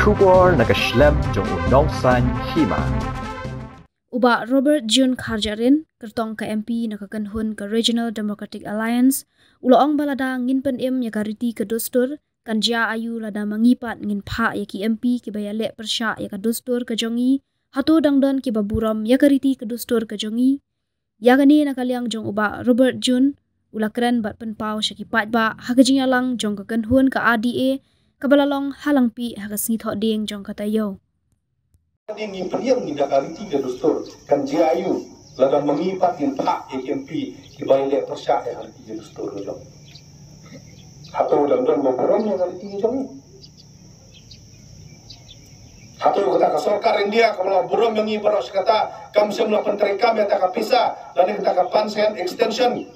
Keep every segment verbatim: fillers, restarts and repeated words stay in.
kubor naga shlem jong U Nongsaiñ Hima. Uba ROBERTJUNE kharjarin kertong ka M P nakakan hun ka Regional Democratic Alliance uloong balada nginpen im yaka riti ka dostur kan jia ayu lada mangipat ngin pha yaki M P kibaya lek persya yaka dostur ka jongi hato dangdan kiba buram yaka riti ka dostur ka jongi yakani nakaliang jong uba ROBERTJUNE ulakren bat penpau syakipat ba hakajing alang jong kakenhun ka A D A kabalalong halangpi hakasngit hot ding jong katayo dingin priam ni dakari tiga dostor kan jiayu ladan mengipat in pak E M P di baile persya hal tiga dostor jong hato dandan bokoron yang hal tiga jong hato kata kasokar India kalau buram yang ibaros kata kam semla penteri kam eta kapisa dan eta kapansen extension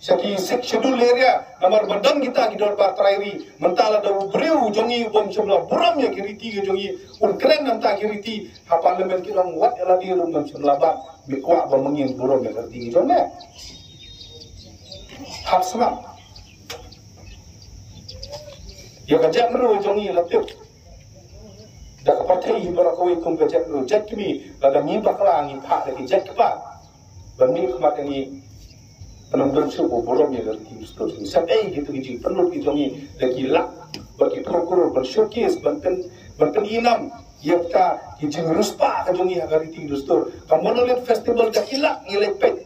Saki sek shedul area namar badan kita di dor batrairi mentala daru breu jongi ubom jumlah buram ya kiriti jongi un keren nam ta kiriti ha parlimen kita nguat ela di rum nam jumlah ba mikwa ba mengin buram ya kiriti jonne hak sama ya gajak meru jongi laptop da ka patai hibara kowe kum gajak meru jak kimi lada mi bakla ngi pha da ki jak kapa ban mi khmat ngi Penonton suku bolong ya dari tim seterusnya. Sampai gitu gitu perlu dijongi lagi lah bagi prokuror bersyukis banten banten inam. Ya kita izin ruspa kajongi hari tim seterusnya. Kamu lihat festival dah hilang nilai pet.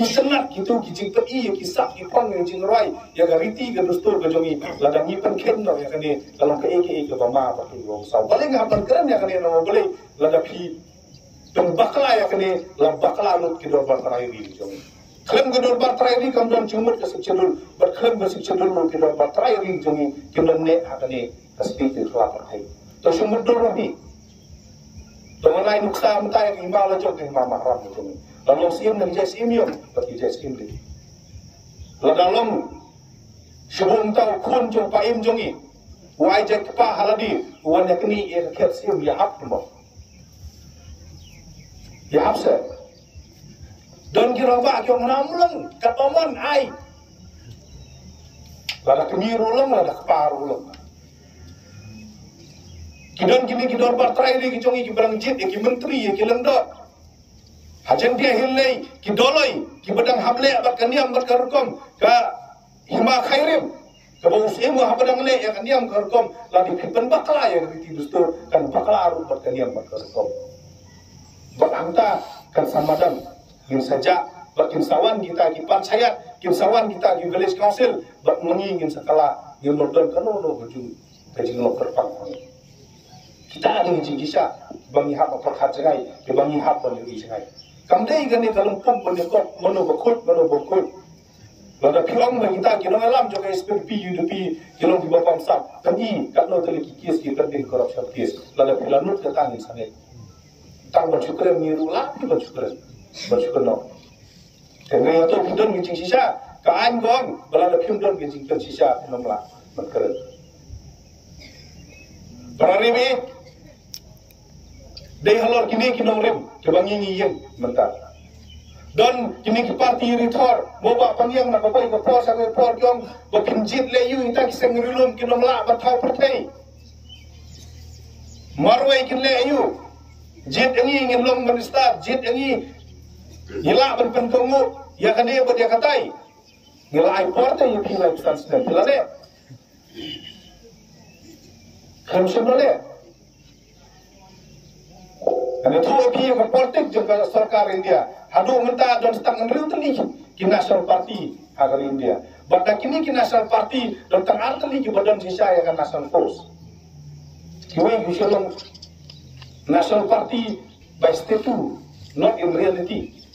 Isenat gitu izin peti ya kisah ipang yang izin roy ya hari tim seterusnya kajongi. Ladang ipan kendor ya kene dalam ke eke eke bama pakai uang sah. Paling apa keren ya kene nama boleh ladang pi tembaklah ya kene lambaklah lut kedor berterakhir dijongi. Klaim gedor baterai ini kemudian cumut kesik cedul, berklaim kesik cedul mau gedor baterai ini jungi kemudian ne ada ne kesik itu lapor hai. Terus cumut dulu nih, dengan lain usaha mentah yang imbal aja ke mama ram jungi. Lalu sim dan jas imion, tapi jas imli. Lalu sebelum tahu kun jumpa im jungi, wajah kepala haladi, wajah kini yang kerja sim ya hap rumah, ya hap saya. Don kiraba kyong namleng katomon ai lada kemiru leng lada keparu leng kidon kini kidor baterai di kicong iki barang jit iki menteri iki lendot hajeng dia hilai kidoloi kibadang hamle abat kandiam berkarukom ka hima khairim kabus emu habadang le ya kandiam karukom ladi kipen bakla ya di dustur kan bakla aru berkandiam berkarukom bakanta kan samadan Kim saja, bakin sawan kita di pancayat, kim sawan kita di village council, bak mengingin sekala di London kanono berjung, kajing lo berpang. Kita ada ngijing kisah, bangi hapa perhat sengai, bangi hapa lagi sengai. Kamdei gani kalung pom pendekok, mano bakut, mano bakut. Lada piong bagi kita, kira alam jokai S P P, U D P, kira di bapam sab, kami kano teli kikis, kita bin korupsi kis, lada pilanut ketangin sangai. Tang bersyukuran ngirulah, bersyukuran. Bersyukurlah. Dengan itu kudon kencing sisa, kaan gong berada kudon kencing sisa nomlah berkeran. Peraribi, deh halor kini kudon rim kebangingi yang bentar. Don kini keparti ritor, bawa panjang nak bawa ikut por sampai por gong berkenjit layu kita kisah ngirilum kudon lah bertau pertai. Marway kini layu, jid yang ingin long beristad, jid yang Nila berpentungu, ya kan dia berdia katai. Nila aiporte yang nilai substansinya. Nila ne. Kamsim nole. Karena itu api yang berportik juga serkar India. Hadu mentah dan setang ngeriu teli. Kinasal parti agar India. Badak ini kinasal parti dan tengar teli ke badan sisa ya kan national force. Kiwi gusilong national party by statute, not in reality.